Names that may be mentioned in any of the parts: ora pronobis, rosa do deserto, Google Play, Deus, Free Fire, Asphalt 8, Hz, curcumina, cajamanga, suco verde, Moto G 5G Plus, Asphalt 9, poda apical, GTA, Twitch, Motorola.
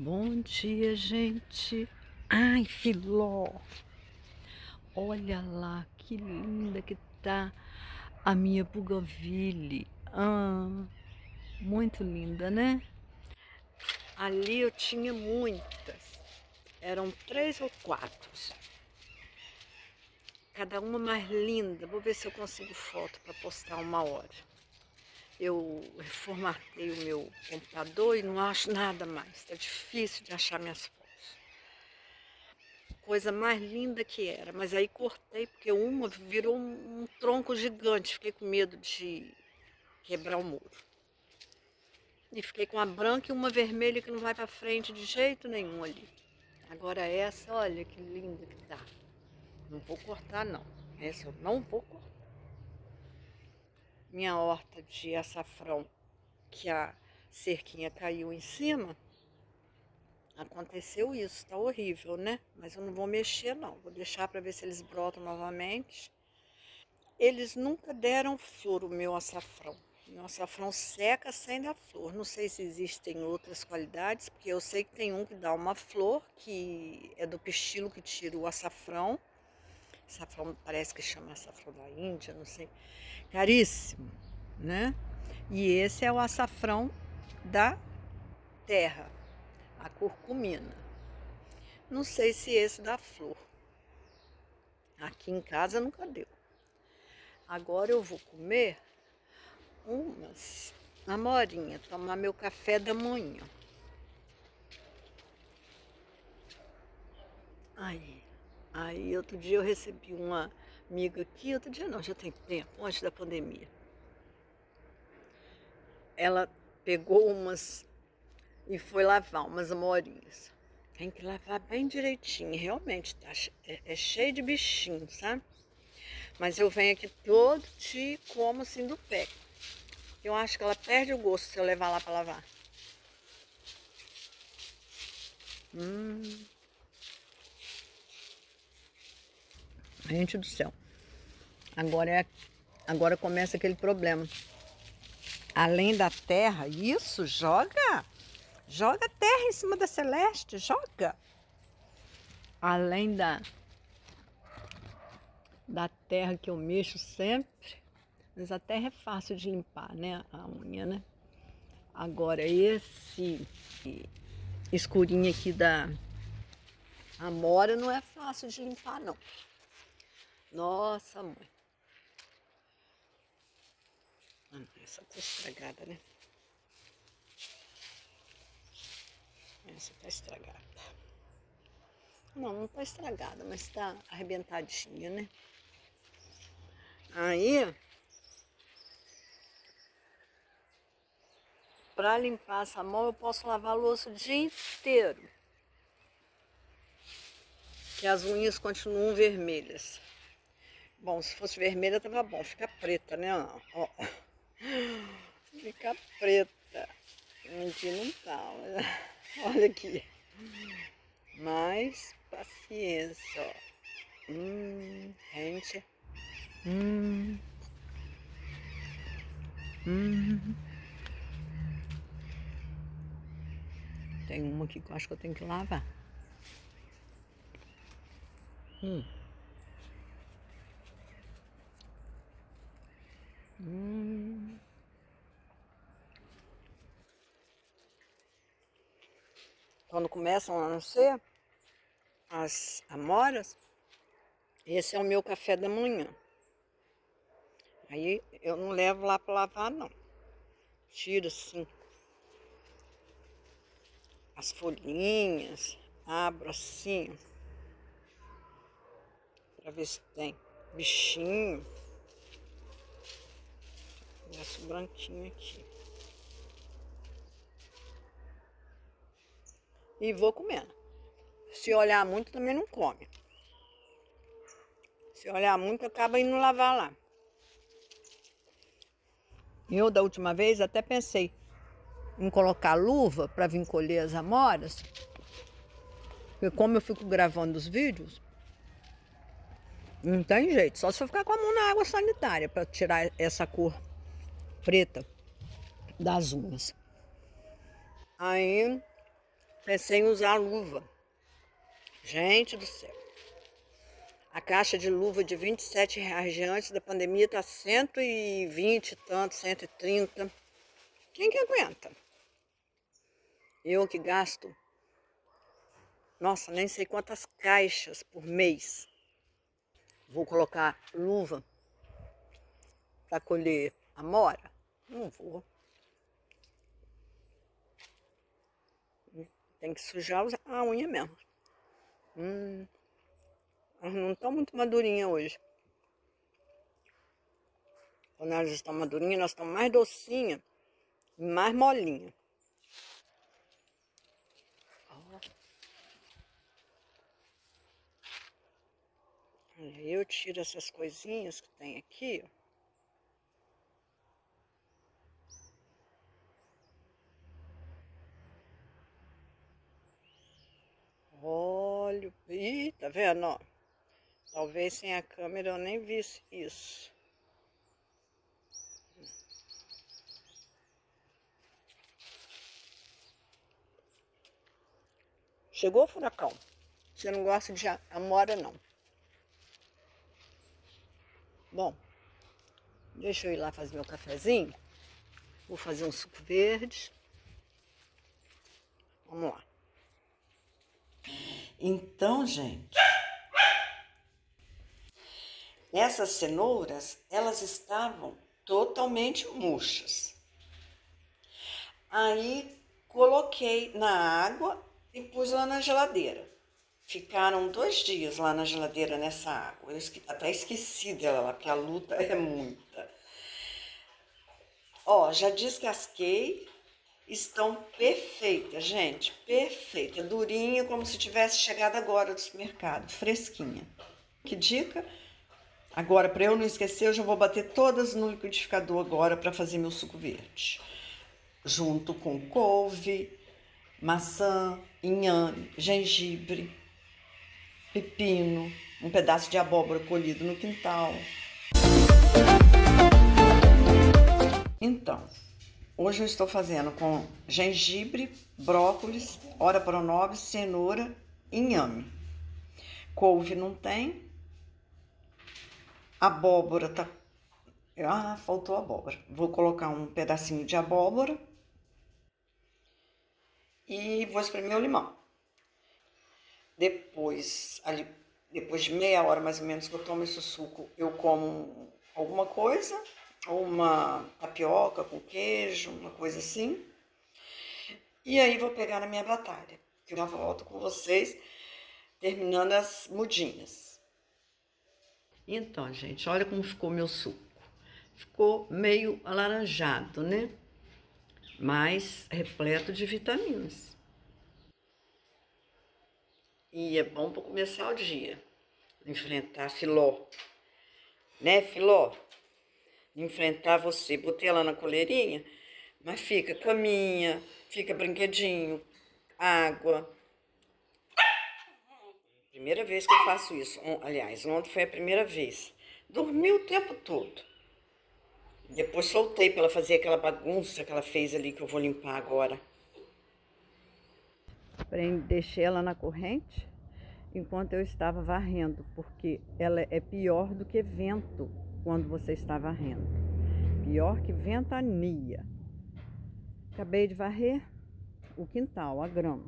Bom dia, gente. Ai, filó. Olha lá, que linda que tá a minha bougainville. Muito linda, né? Ali eu tinha muitas. Eram 3 ou 4. Cada uma mais linda. Vou ver se eu consigo foto para postar uma hora. Eu formatei o meu computador e não acho nada mais. Tá difícil de achar minhas fotos. Coisa mais linda que era. Mas aí cortei porque uma virou um tronco gigante. Fiquei com medo de quebrar o muro. E fiquei com a branca e uma vermelha que não vai para frente de jeito nenhum ali. Agora essa, olha que linda que tá. Não vou cortar não. Essa eu não vou cortar. Minha horta de açafrão, que a cerquinha caiu em cima, aconteceu isso, tá horrível, né? Mas eu não vou mexer não, vou deixar para ver se eles brotam novamente. Eles nunca deram flor, o meu açafrão. Meu açafrão seca sem dar flor. Não sei se existem outras qualidades, porque eu sei que tem um que dá uma flor, que é do pistilo que tira o açafrão. Açafrão, parece que chama açafrão da Índia, não sei, caríssimo, né? E esse é o açafrão da terra, a curcumina. Não sei se esse dá flor. Aqui em casa nunca deu. Agora eu vou comer umas amorinhas, tomar meu café da manhã. Aí outro dia eu recebi uma amiga aqui, outro dia não, já tem tempo, antes da pandemia. Ela pegou umas e foi lavar umas amorinhas. Tem que lavar bem direitinho, realmente, tá, é cheio de bichinho, sabe? Mas eu venho aqui todo dia e como assim do pé. Eu acho que ela perde o gosto se eu levar lá para lavar. Gente do céu, agora começa aquele problema. Além da terra, isso, joga terra em cima da Celeste, joga. Além da terra que eu mexo sempre, mas a terra é fácil de limpar, né, a unha, né. Agora esse escurinho aqui da amora não é fácil de limpar, não. Nossa, mãe. Essa tá estragada, né? Essa tá estragada. Não tá estragada, mas tá arrebentadinha, né? Aí, pra limpar essa mão, eu posso lavar a louça o dia inteiro. Que as unhas continuam vermelhas. Bom, se fosse vermelha tava bom, fica preta, né? Ó. Fica preta. Aqui não tá, olha aqui. Mais paciência, ó. Gente. Tem uma aqui que eu acho que eu tenho que lavar. Quando começam a nascer as amoras, esse é o meu café da manhã. Aí eu não levo lá para lavar não. Tiro assim as folhinhas, abro assim para ver se tem bichinho. Esse branquinho aqui. E vou comendo. Se olhar muito, também não come. Se olhar muito, acaba indo lavar lá. Eu, da última vez, até pensei em colocar luva para vir colher as amoras. Porque como eu fico gravando os vídeos, não tem jeito. Só se eu ficar com a mão na água sanitária para tirar essa cor preta das unhas. Aí É sem usar a luva. Gente do céu. A caixa de luva de R$27 de antes da pandemia está 120 e tanto, 130. Quem que aguenta? Eu que gasto, nossa, nem sei quantas caixas por mês. Vou colocar luva para colher amora? Não vou. Tem que sujar a unha mesmo. Não estão muito madurinha hoje. Quando elas estão madurinhas, elas estão mais docinha, mais molinha. Eu tiro essas coisinhas que tem aqui, ó. Olha, ih, tá vendo, ó? Talvez sem a câmera eu nem visse isso. Chegou o furacão. Você não gosta de amora, não. Bom, deixa eu ir lá fazer meu cafezinho. Vou fazer um suco verde. Vamos lá. Então, gente, essas cenouras, elas estavam totalmente murchas. Aí, coloquei na água e pus lá na geladeira. Ficaram 2 dias lá na geladeira nessa água. Eu até esqueci dela lá, porque a luta é muita. Ó, já descasquei. Estão perfeitas, gente, perfeita, durinha, como se tivesse chegado agora do supermercado, fresquinha. Que dica? Agora, para eu não esquecer, eu já vou bater todas no liquidificador agora para fazer meu suco verde. Junto com couve, maçã, inhame, gengibre, pepino, um pedaço de abóbora colhido no quintal. Então... hoje eu estou fazendo com gengibre, brócolis, ora pronobis, cenoura e inhame. Couve não tem. Abóbora tá... ah, faltou abóbora. Vou colocar um pedacinho de abóbora. E vou espremer o limão. Depois, ali, depois de meia hora mais ou menos que eu tomo esse suco, eu como alguma coisa... ou uma tapioca com queijo, uma coisa assim. E aí vou pegar na minha batalha, que eu já volto com vocês, terminando as mudinhas. Então, gente, olha como ficou meu suco. Ficou meio alaranjado, né? Mas repleto de vitaminas. E é bom para começar o dia, enfrentar filó. Né, filó? Enfrentar você, botei ela na coleirinha, mas fica caminha, fica brinquedinho, água. Primeira vez que eu faço isso, aliás, ontem foi a primeira vez. Dormi o tempo todo. Depois soltei para ela fazer aquela bagunça que ela fez ali, que eu vou limpar agora. Deixei ela na corrente enquanto eu estava varrendo, porque ela é pior do que vento. Quando você está varrendo, pior que ventania. Acabei de varrer o quintal, a grama,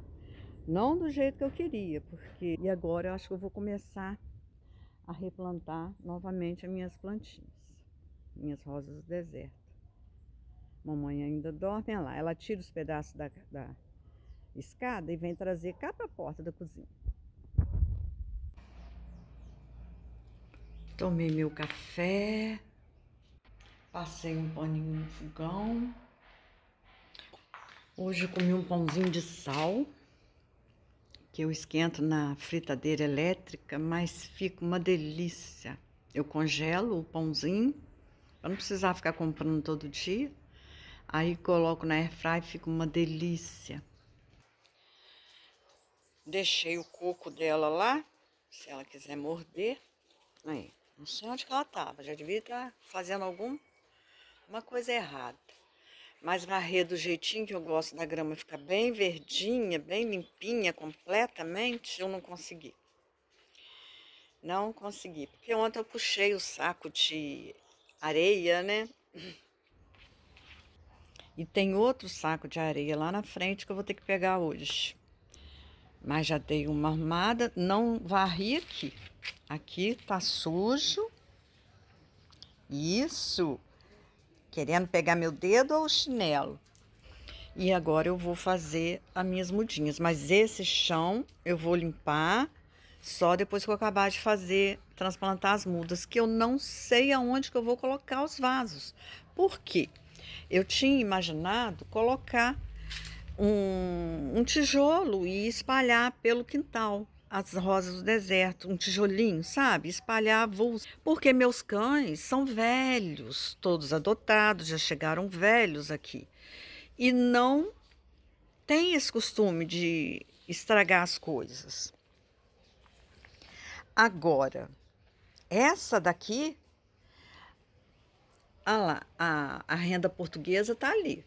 não do jeito que eu queria, porque e agora eu acho que eu vou começar a replantar novamente as minhas plantinhas, minhas rosas do deserto. Mamãe ainda dorme lá, ela tira os pedaços da escada e vem trazer cá para a porta da cozinha. Tomei meu café, passei um paninho no fogão. Hoje eu comi um pãozinho de sal, que eu esquento na fritadeira elétrica, mas fica uma delícia. Eu congelo o pãozinho, para não precisar ficar comprando todo dia. Aí coloco na airfryer e fica uma delícia. Deixei o coco dela lá, se ela quiser morder. Aí. Não sei onde que ela estava, já devia estar fazendo alguma coisa errada. mas varrer do jeitinho que eu gosto da grama ficar bem verdinha, bem limpinha, completamente, eu não consegui. Não consegui, porque ontem eu puxei o saco de areia, né? E tem outro saco de areia lá na frente que eu vou ter que pegar hoje. Mas já dei uma arrumada, não varri aqui. Aqui tá sujo. Isso! Querendo pegar meu dedo ou o chinelo. E agora eu vou fazer as minhas mudinhas. Mas esse chão eu vou limpar só depois que eu acabar de fazer, transplantar as mudas, que eu não sei aonde que eu vou colocar os vasos. Por quê? Eu tinha imaginado colocar um tijolo e espalhar pelo quintal as rosas do deserto, um tijolinho, sabe? Espalhar avulso. Porque meus cães são velhos, todos adotados, já chegaram velhos aqui. E não tem esse costume de estragar as coisas. Agora, essa daqui, ah lá, a renda portuguesa tá ali.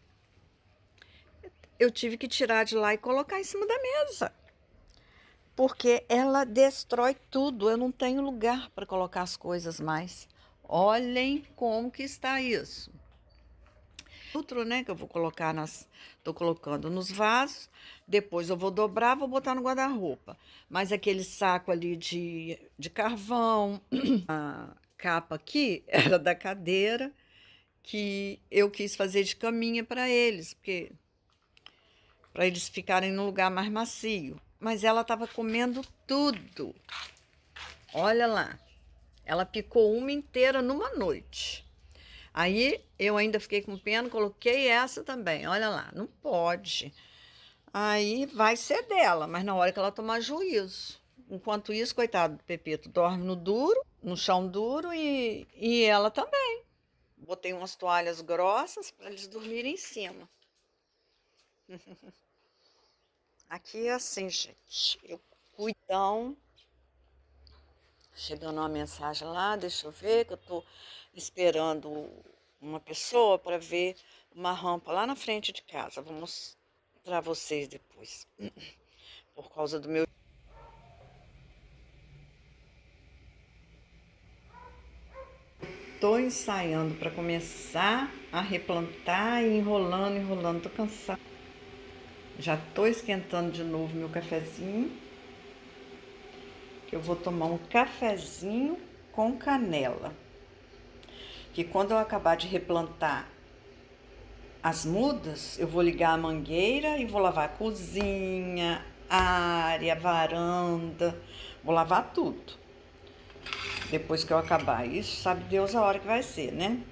Eu tive que tirar de lá e colocar em cima da mesa. Porque ela destrói tudo, eu não tenho lugar para colocar as coisas mais. Olhem como que está isso. Outro, né, que eu vou colocar tô colocando nos vasos, depois eu vou dobrar, vou botar no guarda-roupa. Mas aquele saco ali de carvão, a capa aqui era da cadeira, que eu quis fazer de caminha para eles, porque para eles ficarem num lugar mais macio. Mas ela estava comendo tudo. Olha lá. Ela picou uma inteira numa noite. Aí eu ainda fiquei com pena, coloquei essa também. Olha lá, não pode. Aí vai ser dela, mas na hora que ela tomar juízo. Enquanto isso, coitado do Pepito, dorme no duro, no chão duro e ela também. Botei umas toalhas grossas para eles dormirem em cima. Aqui é assim, gente, eu cuido. Então, chegando uma mensagem lá, deixa eu ver, que eu tô esperando uma pessoa para ver uma rampa lá na frente de casa. Vou mostrar vocês depois, por causa do meu... Tô ensaiando para começar a replantar e enrolando, tô cansada. Já tô esquentando de novo meu cafezinho. Eu vou tomar um cafezinho com canela. Que quando eu acabar de replantar as mudas, eu vou ligar a mangueira e vou lavar a cozinha, a área, a varanda. Vou lavar tudo. Depois que eu acabar isso, sabe Deus a hora que vai ser, né?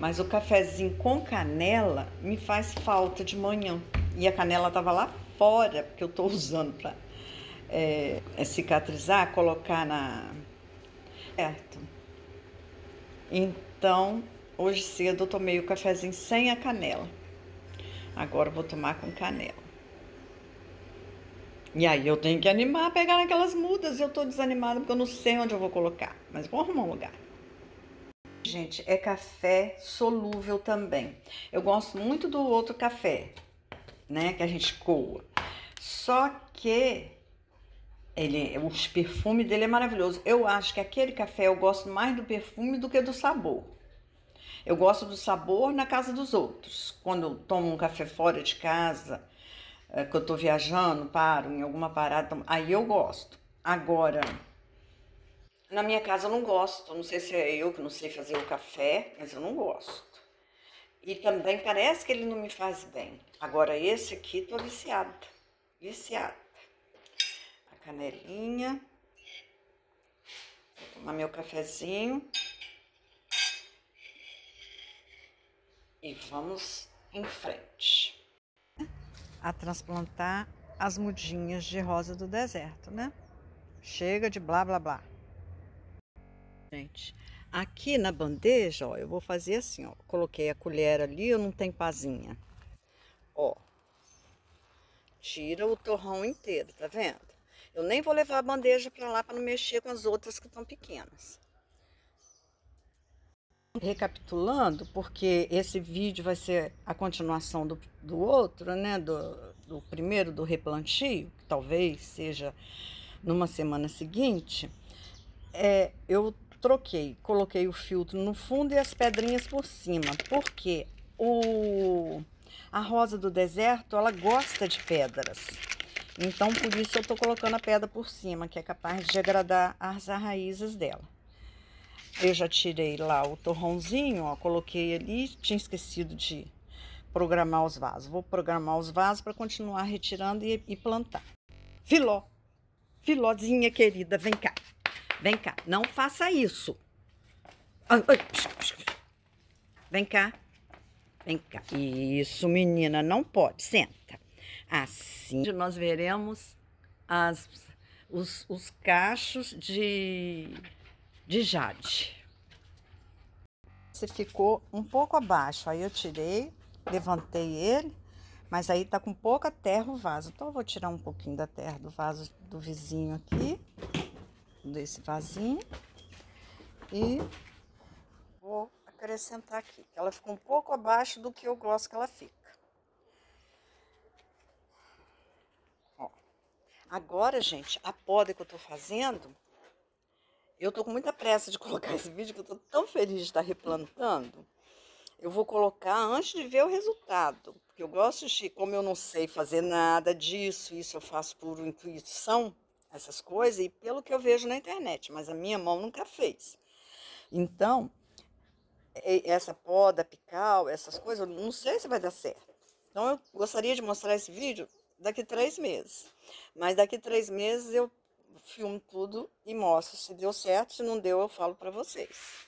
Mas o cafezinho com canela me faz falta de manhã. E a canela estava lá fora, porque eu estou usando para cicatrizar, colocar na... Certo. Então, hoje cedo eu tomei o cafezinho sem a canela. Agora eu vou tomar com canela. E aí eu tenho que animar, pegar naquelas mudas. Eu estou desanimada porque eu não sei onde eu vou colocar. Mas vou arrumar um lugar. Gente, é café solúvel também. Eu gosto muito do outro café, né, que a gente coa. Só que ele, o perfume dele é maravilhoso. Eu acho que aquele café eu gosto mais do perfume do que do sabor. Eu gosto do sabor na casa dos outros. Quando eu tomo um café fora de casa, que eu tô viajando, paro em alguma parada, aí eu gosto. Agora, na minha casa eu não gosto. Não sei se é eu que não sei fazer o café, mas eu não gosto. E também parece que ele não me faz bem. Agora esse aqui, tô viciada. Viciada. A canelinha. Vou tomar meu cafezinho. E vamos em frente. A transplantar as mudinhas de rosa do deserto, né? Chega de blá, blá, blá. Gente... Aqui na bandeja, ó, eu vou fazer assim, ó. Coloquei a colher ali, eu não tenho pazinha. Ó. Tira o torrão inteiro, tá vendo? Eu nem vou levar a bandeja pra lá pra não mexer com as outras que estão pequenas. Recapitulando, porque esse vídeo vai ser a continuação do outro, né? Do primeiro, do replantio, que talvez seja numa semana seguinte. Eu troquei, coloquei o filtro no fundo e as pedrinhas por cima, porque a rosa do deserto, ela gosta de pedras. Então, por isso eu tô colocando a pedra por cima, que é capaz de degradar as raízes dela. Eu já tirei lá o torrãozinho, ó, coloquei ali, tinha esquecido de programar os vasos. Vou programar os vasos para continuar retirando e plantar. Filó, filózinha querida, vem cá. Vem cá, não faça isso. Vem cá. Vem cá. Isso, menina, não pode. Senta. Assim nós veremos os cachos de jade. Você ficou um pouco abaixo. Aí eu tirei, levantei ele, mas aí tá com pouca terra o vaso. Então eu vou tirar um pouquinho da terra do vaso do vizinho aqui. Desse vasinho, e vou acrescentar aqui, que ela ficou um pouco abaixo do que eu gosto que ela fica. Ó. Agora, gente, a poda que eu tô fazendo, eu tô com muita pressa de colocar esse vídeo, que eu tô tão feliz de estar replantando. Eu vou colocar antes de ver o resultado, porque eu gosto de, como eu não sei fazer nada disso, isso eu faço por intuição, essas coisas, e pelo que eu vejo na internet, mas a minha mão nunca fez. Então, essa poda apical, essas coisas, eu não sei se vai dar certo. Então, eu gostaria de mostrar esse vídeo daqui 3 meses. Mas daqui 3 meses eu filmo tudo e mostro se deu certo, se não deu, eu falo para vocês.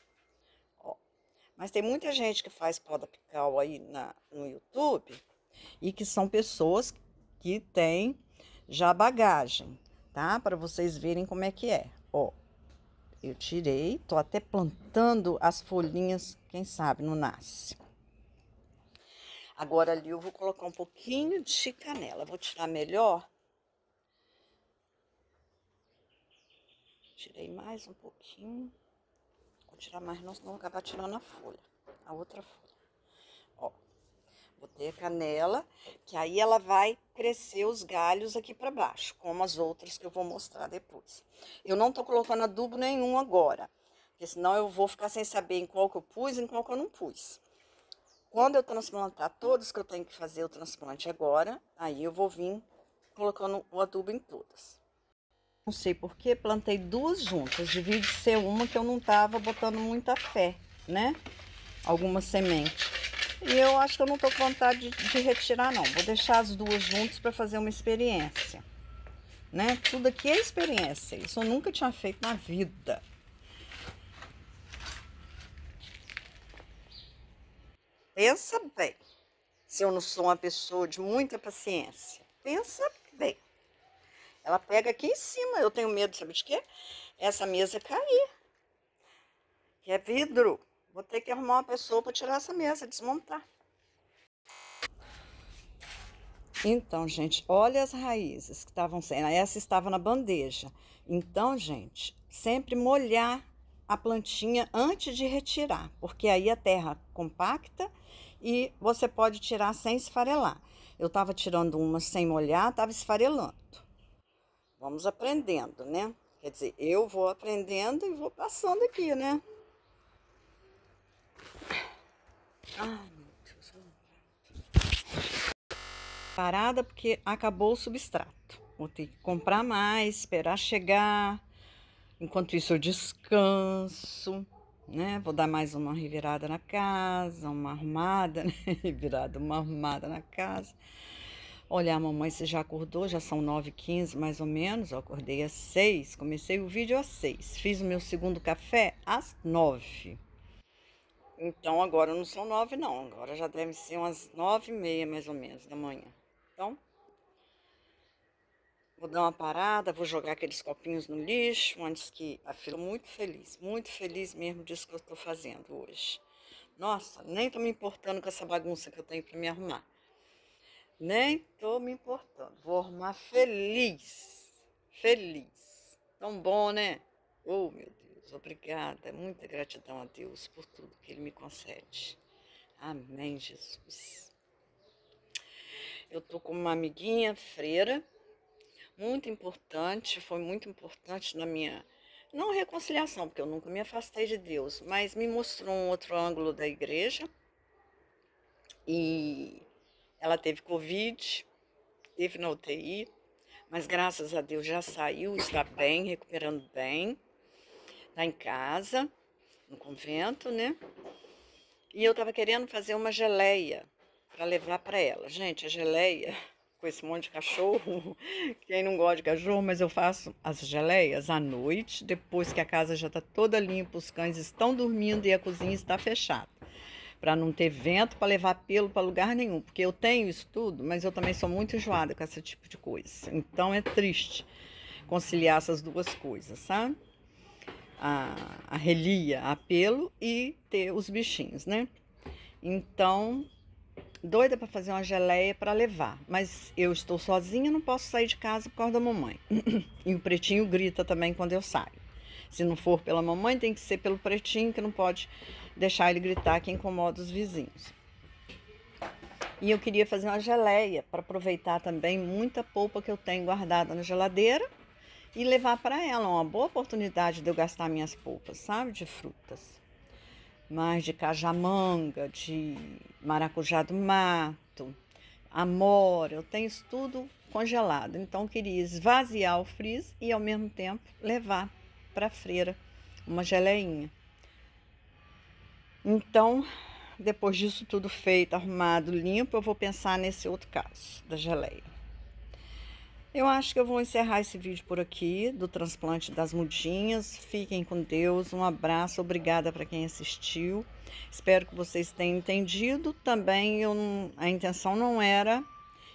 Ó. Mas tem muita gente que faz poda apical aí no YouTube, e que são pessoas que têm já bagagem. Tá? Para vocês verem como é que é. Ó, eu tirei, tô até plantando as folhinhas, quem sabe não nasce. Agora ali eu vou colocar um pouquinho de canela, vou tirar melhor. Tirei mais um pouquinho. Vou tirar mais não, senão vou acabar tirando a folha, a outra folha. Ó, botei a canela, que aí ela vai crescer os galhos aqui para baixo, como as outras que eu vou mostrar depois. Eu não tô colocando adubo nenhum agora, porque senão eu vou ficar sem saber em qual que eu pus e em qual que eu não pus. Quando eu transplantar todas que eu tenho que fazer o transplante agora, aí eu vou vir colocando o adubo em todas. Não sei porque plantei duas juntas, devia ser uma que eu não tava botando muita fé, né? Algumas sementes. E eu acho que eu não tô com vontade de retirar, não. Vou deixar as duas juntas para fazer uma experiência, né? Tudo aqui é experiência. Isso eu nunca tinha feito na vida. Pensa bem. Se eu não sou uma pessoa de muita paciência. Pensa bem. Ela pega aqui em cima. Eu tenho medo, sabe de quê? Essa mesa cair. Que é vidro. Vou ter que arrumar uma pessoa para tirar essa mesa, desmontar. Então, gente, olha as raízes que estavam sendo. Essa estava na bandeja. Então, gente, sempre molhar a plantinha antes de retirar, porque aí a terra compacta e você pode tirar sem esfarelar. Eu estava tirando uma sem molhar, estava esfarelando. Vamos aprendendo, né? Quer dizer, eu vou aprendendo e vou passando aqui, né? Ai, meu Deus. Parada porque acabou o substrato. Vou ter que comprar mais, esperar chegar. Enquanto isso eu descanso, né? Vou dar mais uma revirada na casa, uma arrumada, né? Revirada, uma arrumada na casa. Olha, a mamãe, você já acordou? Já são 9h15, mais ou menos. Eu acordei às 6h, comecei o vídeo às 6h. Fiz o meu segundo café às 9h. Então, agora não são 9, não. Agora já deve ser umas 9h30, mais ou menos, da manhã. Então, vou dar uma parada, vou jogar aqueles copinhos no lixo, antes que... Eu fico muito feliz mesmo disso que eu tô fazendo hoje. Nossa, nem tô me importando com essa bagunça que eu tenho para me arrumar. Nem tô me importando. Vou arrumar feliz. Tão bom, né? Oh, meu Deus. Obrigada, muita gratidão a Deus por tudo que Ele me concede. Amém, Jesus. Eu tô com uma amiguinha freira, muito importante, foi muito importante na minha, não reconciliação, porque eu nunca me afastei de Deus, mas me mostrou um outro ângulo da igreja. E ela teve Covid, teve na UTI, mas graças a Deus já saiu, está bem, recuperando bem. Está em casa, no convento, né? E eu estava querendo fazer uma geleia para levar para ela. Gente, a geleia, com esse monte de cachorro, quem não gosta de cachorro, mas eu faço as geleias à noite, depois que a casa já está toda limpa, os cães estão dormindo e a cozinha está fechada. Para não ter vento, para levar pelo para lugar nenhum, porque eu tenho isso tudo, mas eu também sou muito enjoada com esse tipo de coisa. Então é triste conciliar essas duas coisas, sabe? A relia, a pelo e ter os bichinhos, né? Então, doida para fazer uma geleia para levar, mas eu estou sozinha, não posso sair de casa por causa da mamãe. E o pretinho grita também quando eu saio. Se não for pela mamãe, tem que ser pelo pretinho, que não pode deixar ele gritar, que incomoda os vizinhos. E eu queria fazer uma geleia para aproveitar também muita polpa que eu tenho guardada na geladeira e levar para ela. Uma boa oportunidade de eu gastar minhas polpas, sabe? De frutas. Mas de cajamanga, de maracujá do mato, amora, eu tenho isso tudo congelado. Então eu queria esvaziar o freezer e ao mesmo tempo levar para a freira uma geleinha. Então, depois disso tudo feito, arrumado, limpo, eu vou pensar nesse outro caso da geleia. Eu acho que eu vou encerrar esse vídeo por aqui, do transplante das mudinhas. Fiquem com Deus, um abraço, obrigada para quem assistiu. Espero que vocês tenham entendido. Também a intenção não era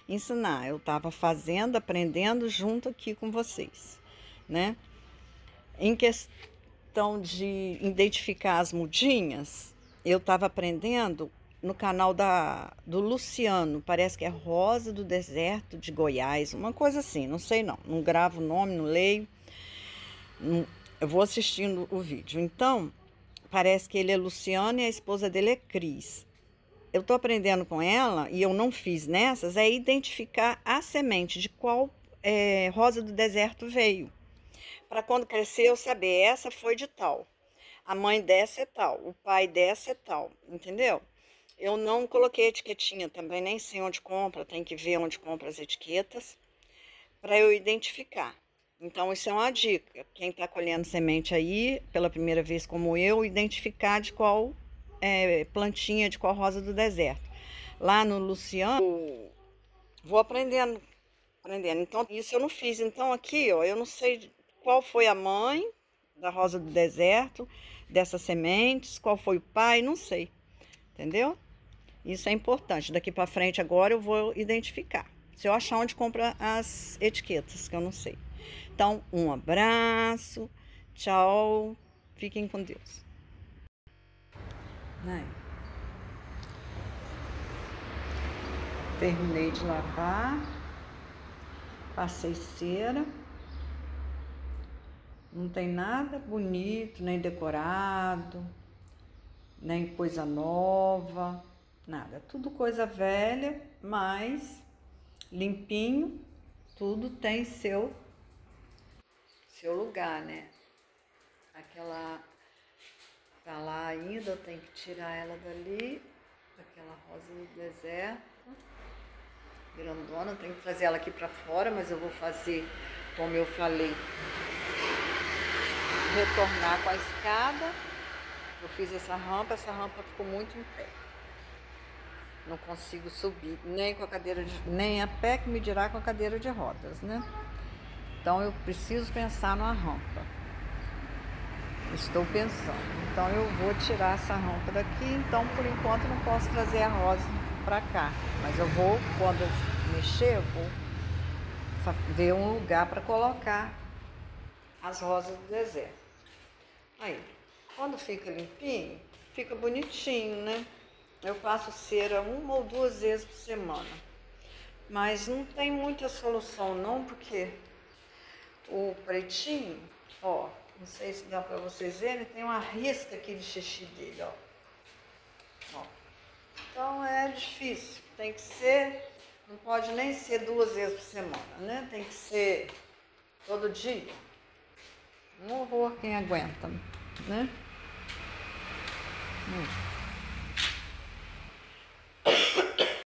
ensinar, eu estava fazendo, aprendendo junto aqui com vocês, né? Em questão de identificar as mudinhas, eu estava aprendendo no canal do Luciano, parece que é Rosa do Deserto de Goiás, uma coisa assim, não sei não gravo o nome, não leio, não, eu vou assistindo o vídeo. Então, parece que ele é Luciano e a esposa dele é Cris. Eu estou aprendendo com ela, e eu não fiz nessas, é identificar a semente de qual Rosa do Deserto veio. Para quando crescer eu saber, essa foi de tal, a mãe dessa é tal, o pai dessa é tal, entendeu? Eu não coloquei etiquetinha também, nem sei onde compra, tem que ver onde compra as etiquetas, para eu identificar. Então isso é uma dica, quem está colhendo semente aí, pela primeira vez como eu, identificar de qual plantinha, de qual Rosa do Deserto. Lá no Luciano, vou aprendendo, então isso eu não fiz, então aqui ó, eu não sei qual foi a mãe da Rosa do Deserto, dessas sementes, qual foi o pai, não sei, entendeu? Isso é importante, daqui para frente agora eu vou identificar, se eu achar onde compra as etiquetas, que eu não sei. Então, um abraço, tchau, fiquem com Deus. Aí. Terminei de lavar, passei cera. Não tem nada bonito, nem decorado, nem coisa nova, nada. Tudo coisa velha, mas limpinho, tudo tem seu lugar, né? Aquela tá lá ainda, eu tenho que tirar ela dali, aquela Rosa do Deserto, grandona, eu tenho que trazer ela aqui pra fora, mas eu vou fazer, como eu falei, retornar com a escada. Eu fiz essa rampa ficou muito em pé, não consigo subir nem com a cadeira nem a pé, que me dirá com a cadeira de rodas, né? Então eu preciso pensar numa rampa, estou pensando. Então eu vou tirar essa rampa daqui, então por enquanto não posso trazer a Rosa para cá, mas eu vou, quando eu mexer, eu vou ver um lugar para colocar as Rosas do Deserto. Aí, quando fica limpinho, fica bonitinho, né? Eu passo cera uma ou duas vezes por semana, mas não tem muita solução não, porque o pretinho, ó, Não sei se dá para vocês verem, tem uma risca aqui de xixi dele, ó. Ó. Então é difícil, tem que ser, não pode nem ser 2 vezes por semana, né? Tem que ser todo dia. Um horror quem aguenta, né?